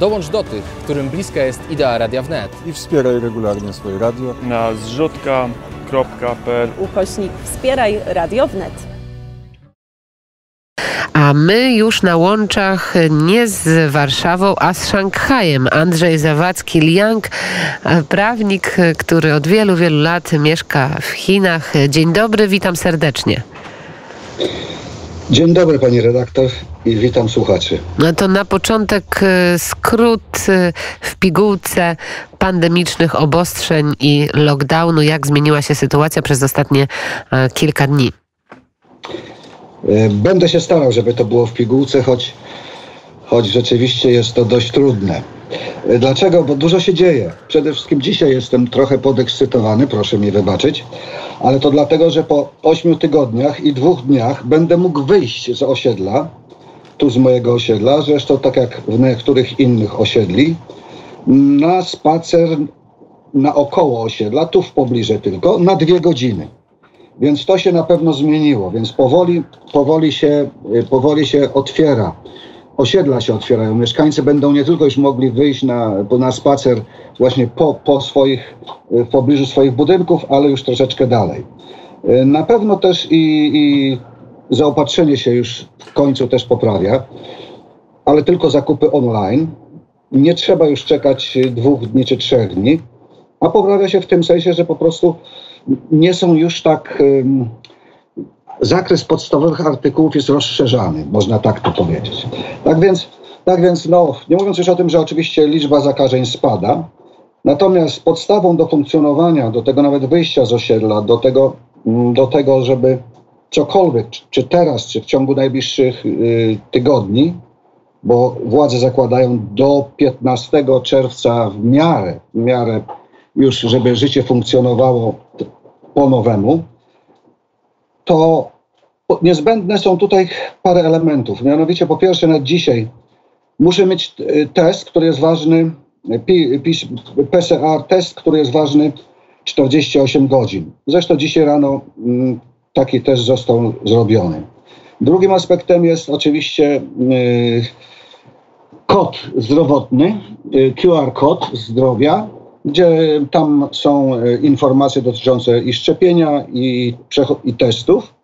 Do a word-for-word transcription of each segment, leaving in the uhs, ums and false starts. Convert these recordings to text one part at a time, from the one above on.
Dołącz do tych, którym bliska jest idea Radia W N E T. I wspieraj regularnie swoje radio na zrzutka kropka p l ukośnik wspieraj Radio W N E T. A my już na łączach nie z Warszawą, a z Szanghajem. Andrzej Zawadzki-Liang, prawnik, który od wielu, wielu lat mieszka w Chinach. Dzień dobry, witam serdecznie. Dzień dobry, pani redaktor, i witam słuchaczy. No to na początek skrót w pigułce pandemicznych obostrzeń i lockdownu. Jak zmieniła się sytuacja przez ostatnie kilka dni? Będę się starał, żeby to było w pigułce, choć, choć rzeczywiście jest to dość trudne. Dlaczego? Bo dużo się dzieje. Przede wszystkim dzisiaj jestem trochę podekscytowany, proszę mi wybaczyć, ale to dlatego, że po ośmiu tygodniach i dwóch dniach będę mógł wyjść z osiedla, tu z mojego osiedla, zresztą tak jak w niektórych innych osiedli, na spacer naokoło osiedla, tu w pobliżu tylko, na dwie godziny. Więc to się na pewno zmieniło, więc powoli, powoli, się, powoli się otwiera. Osiedla się otwierają. Mieszkańcy będą nie tylko już mogli wyjść na, na spacer właśnie po, po swoich, w pobliżu swoich budynków, ale już troszeczkę dalej. Na pewno też i, i zaopatrzenie się już w końcu też poprawia, ale tylko zakupy online. Nie trzeba już czekać dwóch dni czy trzech dni, a poprawia się w tym sensie, że po prostu nie są już tak... Um, zakres podstawowych artykułów jest rozszerzany, można tak to powiedzieć. Tak więc, tak więc no, nie mówiąc już o tym, że oczywiście liczba zakażeń spada, natomiast podstawą do funkcjonowania, do tego nawet wyjścia z osiedla, do tego, do tego żeby cokolwiek, czy teraz, czy w ciągu najbliższych yy, tygodni, bo władze zakładają do piętnastego czerwca w miarę, w miarę już, żeby życie funkcjonowało po nowemu, to niezbędne są tutaj parę elementów. Mianowicie po pierwsze na dzisiaj muszę mieć test, który jest ważny, P C R test, który jest ważny czterdzieści osiem godzin. Zresztą dzisiaj rano taki test został zrobiony. Drugim aspektem jest oczywiście kod zdrowotny, Q R kod zdrowia, gdzie tam są informacje dotyczące i szczepienia, i, i testów.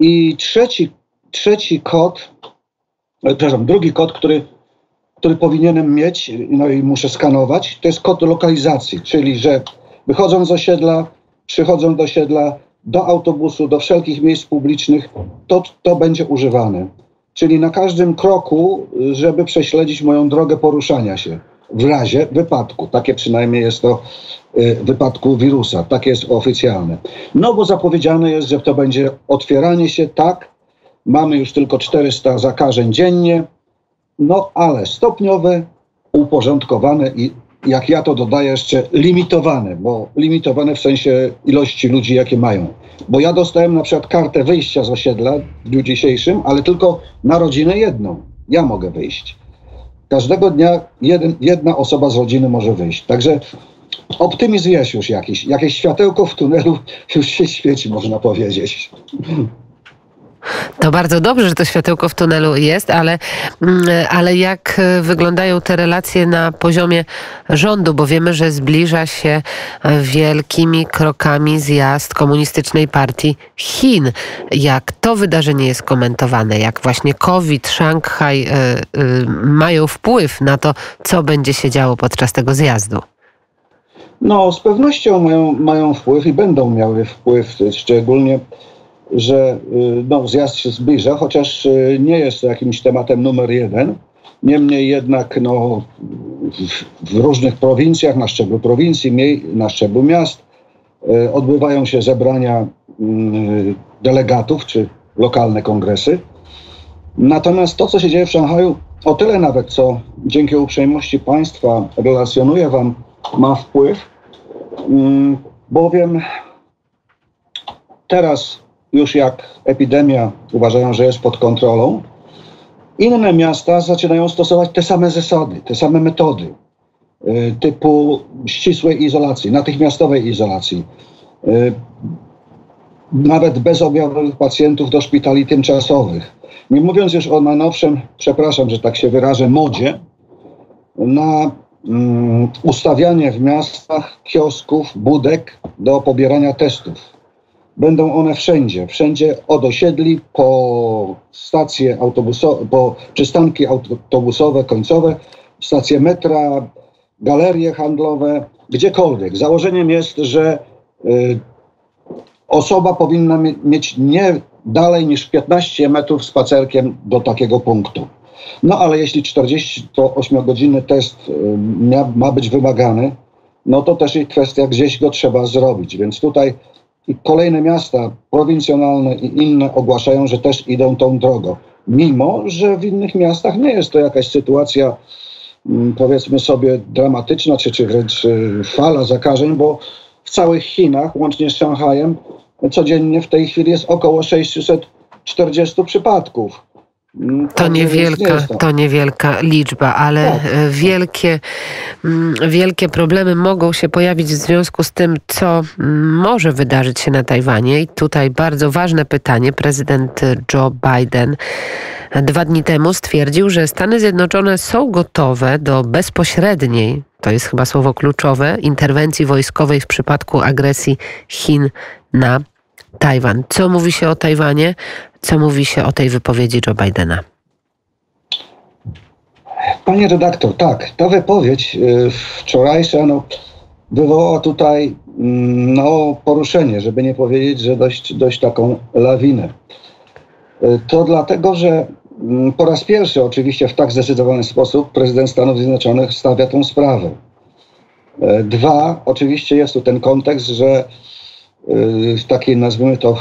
I trzeci, trzeci kod, przepraszam, drugi kod, który, który powinienem mieć, no i muszę skanować, to jest kod lokalizacji, czyli że wychodząc z osiedla, przychodząc do osiedla, do autobusu, do wszelkich miejsc publicznych, to, to będzie używane. Czyli na każdym kroku, żeby prześledzić moją drogę poruszania się. W razie wypadku, takie przynajmniej jest to y, wypadku wirusa, takie jest oficjalne. No bo zapowiedziane jest, że to będzie otwieranie się, tak, mamy już tylko czterysta zakażeń dziennie, no ale stopniowe, uporządkowane i jak ja to dodaję jeszcze limitowane, bo limitowane w sensie ilości ludzi, jakie mają. Bo ja dostałem na przykład kartę wyjścia z osiedla w dniu dzisiejszym, ale tylko na rodzinę jedną, ja mogę wyjść. Każdego dnia jeden, jedna osoba z rodziny może wyjść. Także optymizm jest już jakiś. Jakieś światełko w tunelu już się świeci, można powiedzieć. To bardzo dobrze, że to światełko w tunelu jest, ale, ale jak wyglądają te relacje na poziomie rządu? Bo wiemy, że zbliża się wielkimi krokami zjazd Komunistycznej Partii Chin. Jak to wydarzenie jest komentowane? Jak właśnie COVID, Szanghaj y, y, mają wpływ na to, co będzie się działo podczas tego zjazdu? No, z pewnością mają, mają wpływ i będą miały wpływ, szczególnie że no, zjazd się zbliża, chociaż nie jest to jakimś tematem numer jeden. Niemniej jednak no, w, w różnych prowincjach, na szczeblu prowincji, miej, na szczeblu miast y, odbywają się zebrania y, delegatów czy lokalne kongresy. Natomiast to, co się dzieje w Szanghaju, o tyle nawet, co dzięki uprzejmości państwa relacjonuję wam, ma wpływ, y, bowiem teraz już jak epidemia uważają, że jest pod kontrolą, inne miasta zaczynają stosować te same zasady, te same metody y, typu ścisłej izolacji, natychmiastowej izolacji. Y, nawet bezobjawowych pacjentów do szpitali tymczasowych. Nie mówiąc już o najnowszym, przepraszam, że tak się wyrażę, modzie, na um, ustawianie w miastach kiosków, budek do pobierania testów. Będą one wszędzie, wszędzie od osiedli po stacje autobusowe, po przystanki autobusowe, końcowe, stacje metra, galerie handlowe, gdziekolwiek. Założeniem jest, że y, osoba powinna mieć nie dalej niż piętnaście metrów spacerkiem do takiego punktu. No ale jeśli czterdziestoośmiogodzinny test y, ma, ma być wymagany, no to też jest kwestia, gdzieś go trzeba zrobić. Więc tutaj i kolejne miasta prowincjonalne i inne ogłaszają, że też idą tą drogą. Mimo że w innych miastach nie jest to jakaś sytuacja, powiedzmy sobie, dramatyczna, czy, czy wręcz fala zakażeń, bo w całych Chinach, łącznie z Szanghajem, codziennie w tej chwili jest około sześćset czterdzieści przypadków. To niewielka, to niewielka liczba, ale wielkie, wielkie problemy mogą się pojawić w związku z tym, co może wydarzyć się na Tajwanie. I tutaj bardzo ważne pytanie. Prezydent Joe Biden dwa dni temu stwierdził, że Stany Zjednoczone są gotowe do bezpośredniej, to jest chyba słowo kluczowe, interwencji wojskowej w przypadku agresji Chin na Tajwan. Co mówi się o Tajwanie? Co mówi się o tej wypowiedzi Joe Bidena? Panie redaktor, tak, ta wypowiedź wczorajsza no, wywołała tutaj no, poruszenie, żeby nie powiedzieć, że dość, dość taką lawinę. To dlatego, że po raz pierwszy oczywiście w tak zdecydowany sposób prezydent Stanów Zjednoczonych stawia tą sprawę. Dwa, oczywiście jest tu ten kontekst, że taki, nazwijmy to,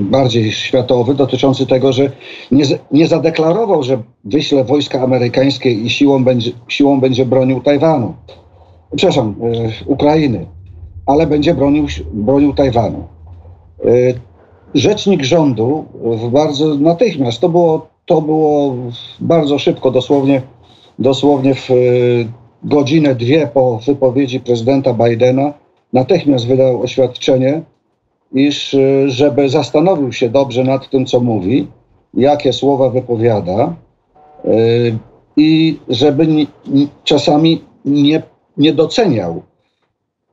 bardziej światowy, dotyczący tego, że nie, nie zadeklarował, że wyśle wojska amerykańskie i siłą będzie, siłą będzie bronił Tajwanu. Przepraszam, Ukrainy, ale będzie bronił, bronił Tajwanu. Rzecznik rządu w bardzo natychmiast, to było, to było bardzo szybko, dosłownie, dosłownie w godzinę, dwie po wypowiedzi prezydenta Bidena, natychmiast wydał oświadczenie, iż żeby zastanowił się dobrze nad tym, co mówi, jakie słowa wypowiada yy, i żeby ni, ni, czasami nie, nie doceniał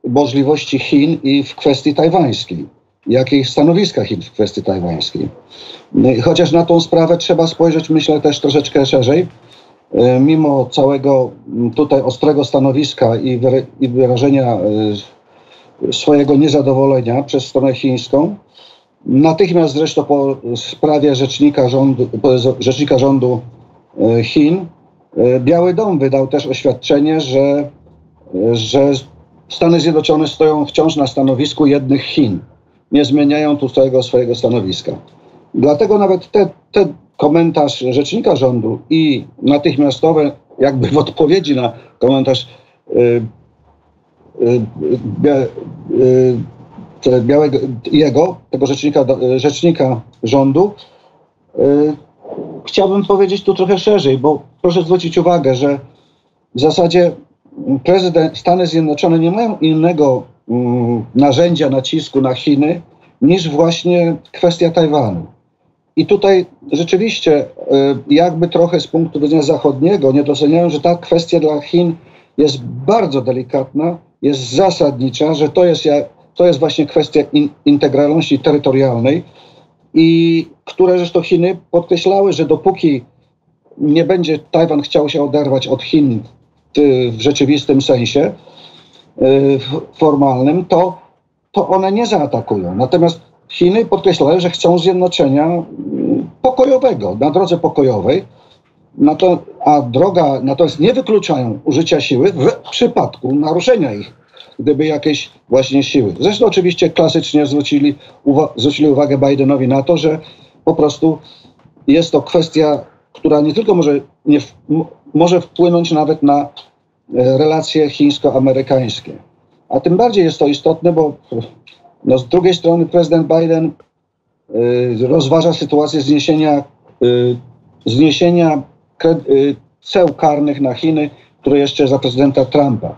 możliwości Chin i w kwestii tajwańskiej, jak i stanowiska Chin w kwestii tajwańskiej. Yy, chociaż na tą sprawę trzeba spojrzeć, myślę, też troszeczkę szerzej, yy, mimo całego tutaj ostrego stanowiska i, wyra- i wyrażenia yy, swojego niezadowolenia przez stronę chińską. Natychmiast zresztą po sprawie rzecznika rządu, rzecznika rządu Chin Biały Dom wydał też oświadczenie, że, że Stany Zjednoczone stoją wciąż na stanowisku jednych Chin. Nie zmieniają tu całego swojego stanowiska. Dlatego nawet ten te komentarz rzecznika rządu i natychmiastowe jakby w odpowiedzi na komentarz yy, Bia, białego, jego, tego rzecznika, rzecznika rządu, chciałbym powiedzieć tu trochę szerzej, bo proszę zwrócić uwagę, że w zasadzie prezydent, Stany Zjednoczone nie mają innego narzędzia nacisku na Chiny niż właśnie kwestia Tajwanu. I tutaj rzeczywiście jakby trochę z punktu widzenia zachodniego nie doceniają, że ta kwestia dla Chin jest bardzo delikatna, jest zasadnicza, że to jest, to jest właśnie kwestia in, integralności terytorialnej i które zresztą Chiny podkreślały, że dopóki nie będzie Tajwan chciał się oderwać od Chin w rzeczywistym sensie yy, formalnym, to, to one nie zaatakują. Natomiast Chiny podkreślały, że chcą zjednoczenia pokojowego, na drodze pokojowej. Na to, a droga, natomiast nie wykluczają użycia siły w przypadku naruszenia ich, gdyby jakieś właśnie siły. Zresztą oczywiście klasycznie zwrócili, uwa- zwrócili uwagę Bidenowi na to, że po prostu jest to kwestia, która nie tylko może, nie w- może wpłynąć nawet na relacje chińsko-amerykańskie. A tym bardziej jest to istotne, bo no, z drugiej strony prezydent Biden y, rozważa sytuację zniesienia, y, zniesienia ceł karnych na Chiny, które jeszcze za prezydenta Trumpa.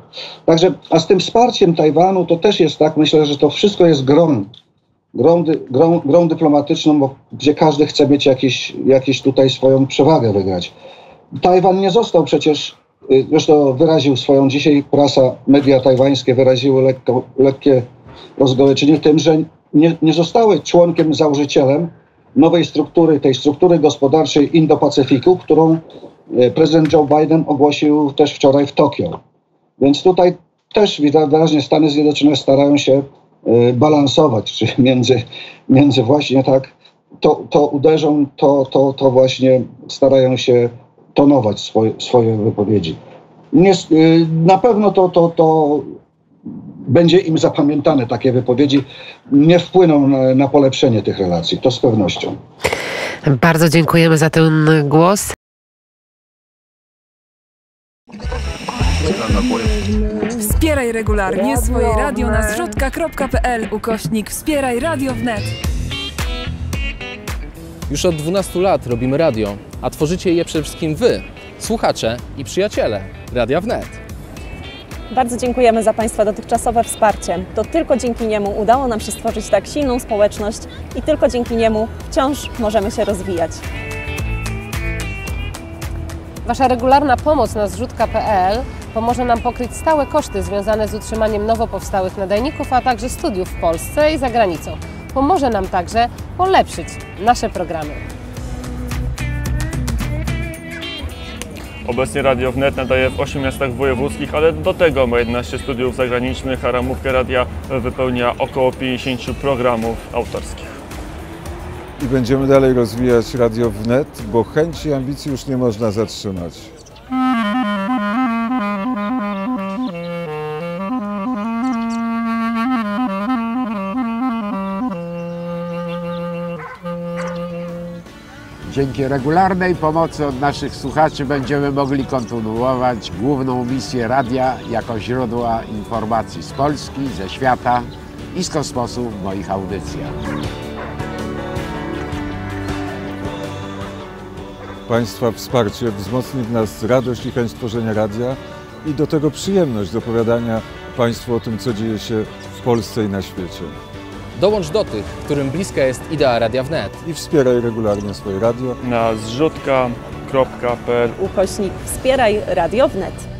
Także, a z tym wsparciem Tajwanu to też jest tak, myślę, że to wszystko jest grą, grą, grą, grą dyplomatyczną, bo, gdzie każdy chce mieć jakiś, jakiś tutaj swoją przewagę wygrać. Tajwan nie został przecież Zresztą wyraził swoją dzisiaj, prasa, media tajwańskie wyraziły lekko, lekkie rozgoryczenie w tym, że nie, nie zostały członkiem, założycielem nowej struktury, tej struktury gospodarczej Indo-Pacyfiku, którą prezydent Joe Biden ogłosił też wczoraj w Tokio. Więc tutaj też widać wyraźnie, Stany Zjednoczone starają się balansować, czy między, między właśnie tak, to, to uderzą, to, to, to właśnie starają się tonować swoje, swoje wypowiedzi. Nie, na pewno to, to, to będzie im zapamiętane, takie wypowiedzi nie wpłyną na, na polepszenie tych relacji, to z pewnością. Bardzo dziękujemy za ten głos. Wspieraj regularnie swoje radio na zrzutka kropka p l ukośnik wspieraj Radio W net. Już od dwunastu lat robimy radio, a tworzycie je przede wszystkim wy, słuchacze i przyjaciele Radia W net. Bardzo dziękujemy za Państwa dotychczasowe wsparcie. To tylko dzięki niemu udało nam się stworzyć tak silną społeczność i tylko dzięki niemu wciąż możemy się rozwijać. Wasza regularna pomoc na zrzutka kropka p l pomoże nam pokryć stałe koszty związane z utrzymaniem nowo powstałych nadajników, a także studiów w Polsce i za granicą. Pomoże nam także polepszyć nasze programy. Obecnie Radio W net nadaje w ośmiu miastach wojewódzkich, ale do tego ma jedenaście studiów zagranicznych, a ramówkę radia wypełnia około pięćdziesięciu programów autorskich. I będziemy dalej rozwijać Radio W net, bo chęci i ambicji już nie można zatrzymać. Dzięki regularnej pomocy od naszych słuchaczy będziemy mogli kontynuować główną misję radia jako źródła informacji z Polski, ze świata i z kosmosu w moich audycjach. Państwa wsparcie wzmocni w nas radość i chęć tworzenia radia i do tego przyjemność z opowiadania Państwu o tym, co dzieje się w Polsce i na świecie. Dołącz do tych, którym bliska jest idea Radia W net. I wspieraj regularnie swoje radio na zrzutka kropka p l ukośnik wspieraj Radio W net.